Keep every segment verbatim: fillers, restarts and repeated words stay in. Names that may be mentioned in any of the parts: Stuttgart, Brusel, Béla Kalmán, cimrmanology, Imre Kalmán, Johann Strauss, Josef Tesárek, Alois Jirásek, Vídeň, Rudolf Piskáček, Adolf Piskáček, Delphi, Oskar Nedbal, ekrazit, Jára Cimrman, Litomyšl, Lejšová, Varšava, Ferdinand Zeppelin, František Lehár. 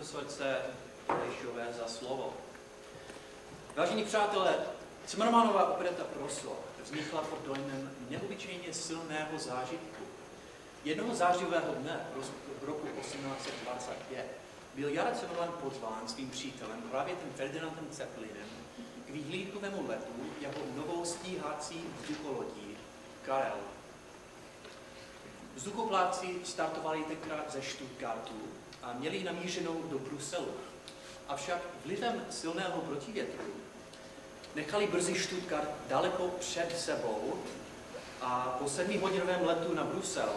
profesorce Lejšové za slovo. Vážení přátelé, Cimrmanova opereta Proslo vznikla pod dojmem neobyčejně silného zážitku. Jednoho zářivého dne v roku osmnáct set dvacet pět byl Jára Cimrman pozván svým přítelem, právě tím Ferdinandem Zeppelinem, k výhlídkovému letu jako novou stíhací vzdukolodí Karel. Vzdukoplávci startovali tenkrát ze Stuttgartu a měli namířenou do Bruselu. Avšak vlivem silného protivětru nechali brzy Stuttgart daleko před sebou a po sedmihodinovém letu na Brusel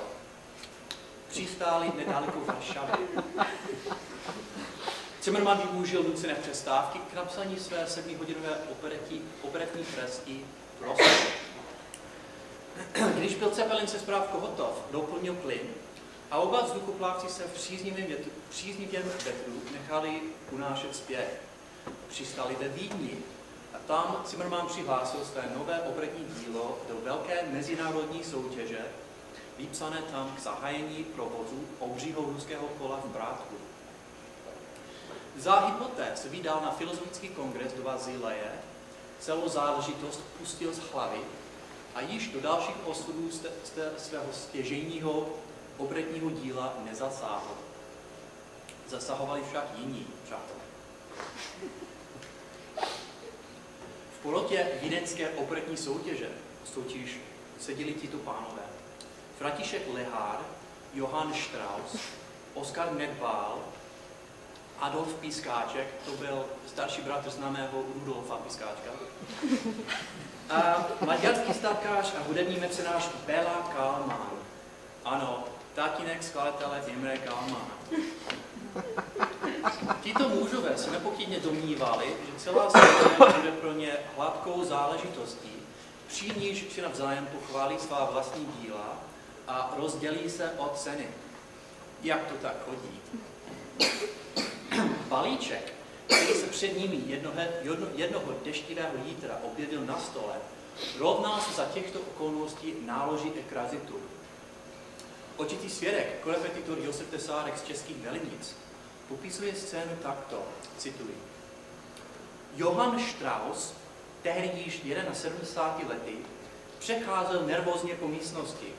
přistáli nedaleko Varšavy. Cimrman využil nucené přestávky k napsání své sedmihodinové operetní fresky Proslo. Když byl Zeppelin se zprávkou hotov, doplnil plyn a oba vzduchoplávci se v příznivém větru, příznivém větru nechali unášet zpět. Přistali ve Vídni a tam Cimrman přihlásil své nové operetní dílo do velké mezinárodní soutěže, vypsané tam k zahájení provozu obřího ruského kola v Brátku. Za hypotéz se vydal na filozofický kongres do Vasileje, celou záležitost pustil z hlavy a již do dalších osudů svého stěžejního operetního díla nezasáhl. Zasahovali však jiní přátelé. V porotě vídeňské operetní soutěže soutěž seděli tito pánové: František Lehár, Johann Strauss, Oskar Nedbal, Adolf Piskáček, to byl starší bratr známého Rudolfa Piskáčka, a maďarský statkář a hudební mecenáš Béla Kalmán. Ano, tatínek skladatele Imre Kalmána. Tito mužové se nepochybně domnívali, že celá soutěž bude pro ně hladkou záležitostí, při níž si navzájem pochválí svá vlastní díla a rozdělí se o ceny. Jak to tak chodí? Balíček, který se před nimi jednoho, jedno, jednoho deštivého jítra objevil na stole, rovnal se za těchto okolností náloží ekrazitu. Očitý svědek, korepetitor Josef Tesárek z Českých Velenic, popisuje scénu takto, cituji. Johann Strauss, tehdy již sedmdesáti jedna lety, přecházel nervózně po místnosti.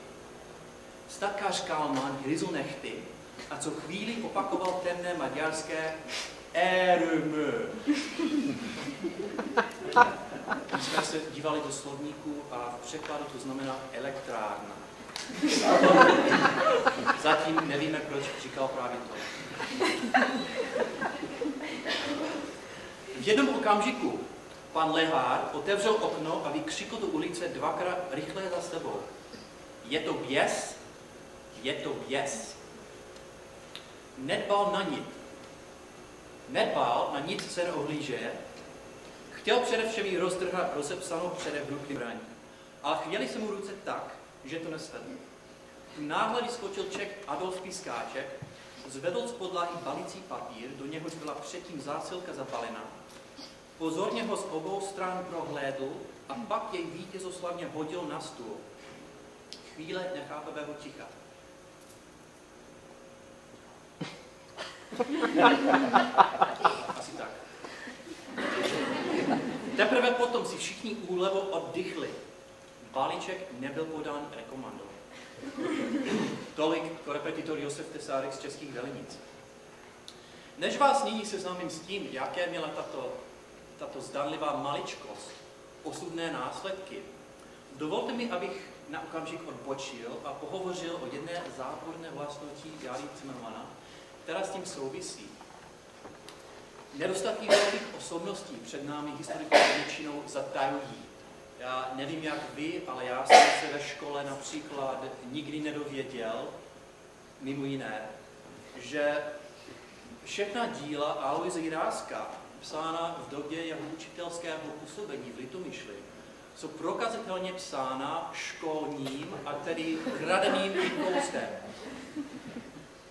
Statkář Kalman hryzl nechty a co chvíli opakoval temné maďarské érm. My jsme se dívali do slovníku a v překladu to znamená elektrárna. Zatím nevíme, proč říkal právě to. V jednom okamžiku pan Lehár otevřel okno a vykřikl do ulice dvakrát rychle za sebou. Je to běs? Je to běs. Nedbal na nic. Nedbal na nic se neohlíže. Chtěl především roztrhat rozepsanou předevru braní, ale chvěli se mu ruce tak, že to nesvedl. Náhle vyskočil Čech Adolf Piskáček, zvedl z podlahy balící papír, do něhož byla předtím zásilka zapalená. Pozorně ho z obou stran prohlédl a pak jej vítězoslavně hodil na stůl. Chvíle nechápavého ticha. Asi tak. Teprve potom si všichni úlevo oddychli. Balíček nebyl podán rekomando. Tolik korepetitor Josef Tesárek z Českých Velenic. Než vás nyní seznámím s tím, jaké měla tato, tato zdánlivá maličkost osudné následky, dovolte mi, abych na okamžik odbočil a pohovořil o jedné záporné vlastnosti Járy Cimrmana, která s tím souvisí. Nedostatky velkých osobností před námi historiků většinou zatajují. Já nevím, jak vy, ale já jsem se ve škole například nikdy nedověděl, mimo jiné, že všechna díla Aloise Jiráska, psána v době jeho učitelského působení v Litomyšli, jsou prokazatelně psána školním a tedy kradeným inkoustem.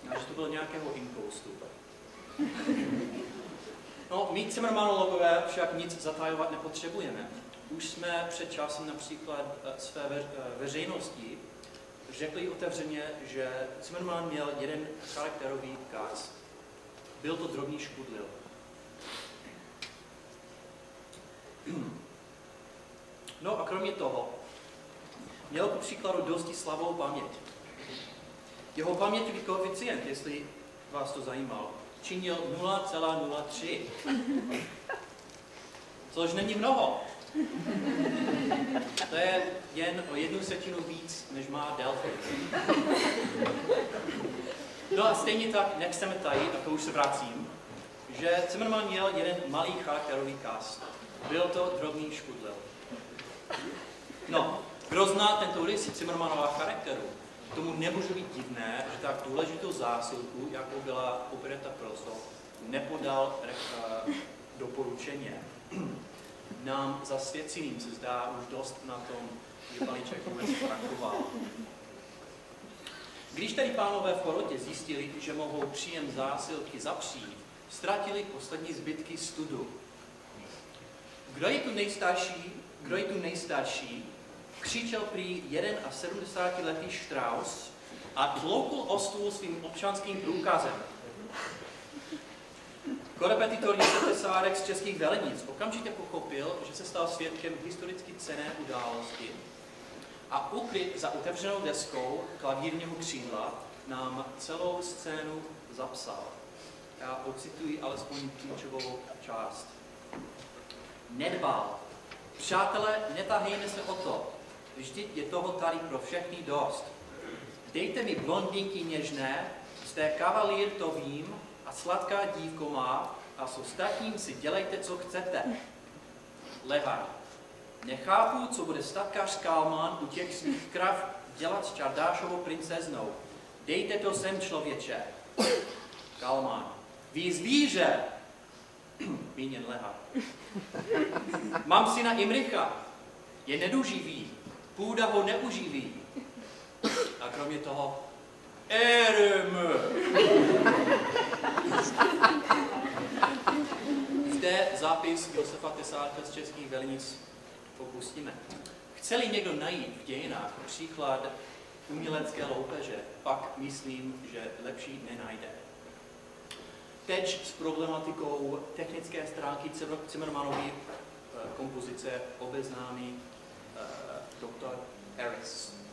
A že to bylo nějakého inkoustu. No, my Cimrmanologové však nic zatajovat nepotřebujeme. Už jsme před časem například své veřejnosti řekli otevřeně, že Cimrman měl jeden charakterový kaz. Byl to drobný škudlil. No a kromě toho měl ku příkladu dosti slabou paměť. Jeho paměťový koeficient, jestli vás to zajímalo, činil nula celá nula tři, což není mnoho. To je jen o jednu setinu víc, než má Delphi. No a stejně tak nechceme tajit, a to už se vracím, že Cimrman měl jeden malý charakterový kast. Byl to drobný škudlel. No, kdo zná tento rys Cimrmanova charakteru, tomu nemůže být divné, že tak důležitou zásilku, jakou byla opereta Proso, nepodal doporučeně. Nám zasvěceným se zdá už dost na tom, že balíček vůbec frankoval. Když tedy pánové v porotě zjistili, že mohou příjem zásilky zapřít, ztratili poslední zbytky studu. Kdo je tu nejstarší, kdo je tu nejstarší, křičel prý sedmdesátiletý Strauss a tloukl o stůl svým občanským průkazem. Korepetitor Josef Tesárek z českých Velenic okamžitě pochopil, že se stal svědkem historicky cenné události a ukryt za otevřenou deskou klavírního křídla nám celou scénu zapsal. Já ocituji alespoň klíčovou část. Nedbal. Přátelé, netahejme se o to. Vždyť je toho tady pro všechny dost. Dejte mi blondinky něžné, jste kavalír, to vím, a sladká dívko má, a s ostatním si dělejte, co chcete. Lehár. Nechápu, co bude statkář Kalmán u těch svých krav dělat s Čardášovou princeznou. Dejte to sem, člověče. Kalmán. Vy zvíře! Míněn Lehár. Mám syna Imricha. Je neduživý. Půda ho neuživí. A kromě toho Érem! Zde zápis Josefa Tesárka z českých Velenic popustíme. Chce-li někdo najít v dějinách příklad umělecké loupeže, pak myslím, že lepší nenajde. Teď s problematikou technické stránky Cimrmanovy kompozice obeznámí doktor Harris.